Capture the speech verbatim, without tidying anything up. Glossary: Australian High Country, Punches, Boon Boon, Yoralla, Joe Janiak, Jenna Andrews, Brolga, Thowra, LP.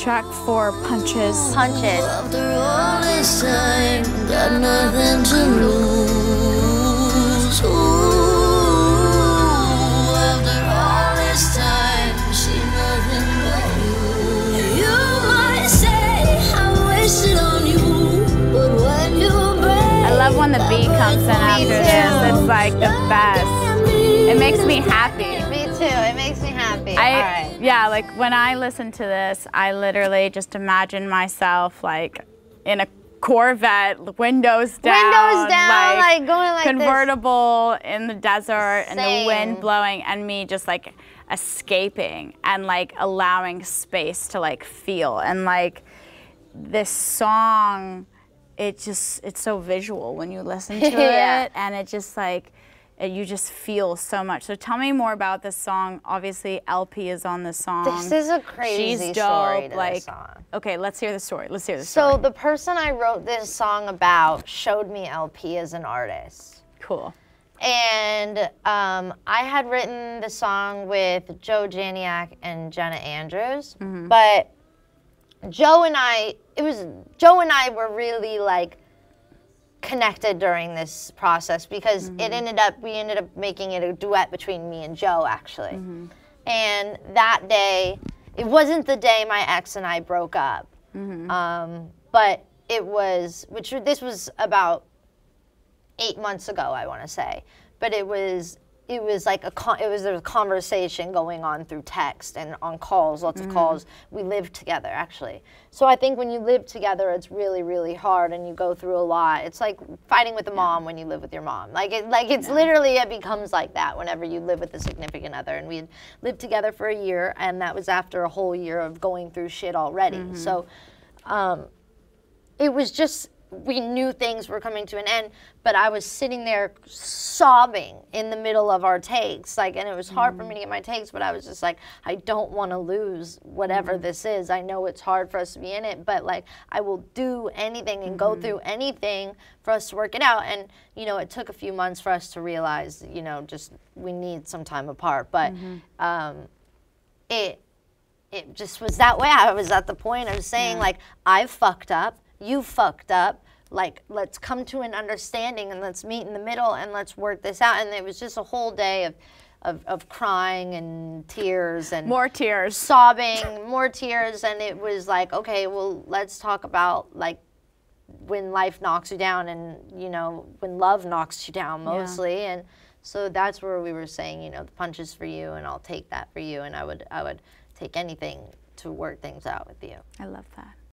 track for Punches. Punches. After all this time, got nothing to lose. Ooh, after all this time, see nothing but you. You might say I wasted on you, but when you break, I love when the beat comes in after this. It's like the best. It makes me happy. Too. It makes me happy. I, All right. Yeah, like when I listen to this, I literally just imagine myself like in a Corvette, windows down, windows down, like, like going like convertible this. In the desert. Same. And the wind blowing, and me just like escaping and like allowing space to like feel. And like this song, it just it's so visual when you listen to yeah. it, and it just like. You just feel so much. So tell me more about this song. Obviously, L P is on this song. This is a crazy She's dope. story to like, this song. Okay, let's hear the story. Let's hear the so story. So the person I wrote this song about showed me L P as an artist. Cool. And um, I had written the song with Joe Janiak and Jenna Andrews, mm-hmm. but Joe and I, it was, Joe and I were really like, connected during this process because mm-hmm. it ended up, we ended up making it a duet between me and Joe actually. Mm-hmm. And that day, it wasn't the day my ex and I broke up, mm-hmm. um, but it was, which this was about eight months ago, I want to say, but it was, it was like a, con it was, there was a conversation going on through text and on calls, lots mm-hmm. of calls. We lived together, actually. So I think when you live together, it's really, really hard and you go through a lot. It's like fighting with a mom yeah. when you live with your mom. Like, it, like it's yeah. literally, it becomes like that whenever you live with a significant other. And we had lived together for a year, and that was after a whole year of going through shit already. Mm-hmm. So um, it was just, we knew things were coming to an end, but I was sitting there sobbing in the middle of our takes, like, and it was hard mm-hmm. for me to get my takes, but I was just like, I don't want to lose whatever mm-hmm. this is. I know it's hard for us to be in it, but like, I will do anything and mm-hmm. go through anything for us to work it out. And, you know, it took a few months for us to realize, you know, just we need some time apart, but mm-hmm. um, it, it just was that way. I was at the point of saying yeah. like, I've fucked up. You fucked up, like, let's come to an understanding and let's meet in the middle and let's work this out. And it was just a whole day of, of, of crying and tears and- More tears. Sobbing, more tears. And it was like, okay, well, let's talk about like when life knocks you down and, you know, when love knocks you down mostly. Yeah. And so that's where we were saying, you know, the punch is for you and I'll take that for you. And I would, I would take anything to work things out with you. I love that.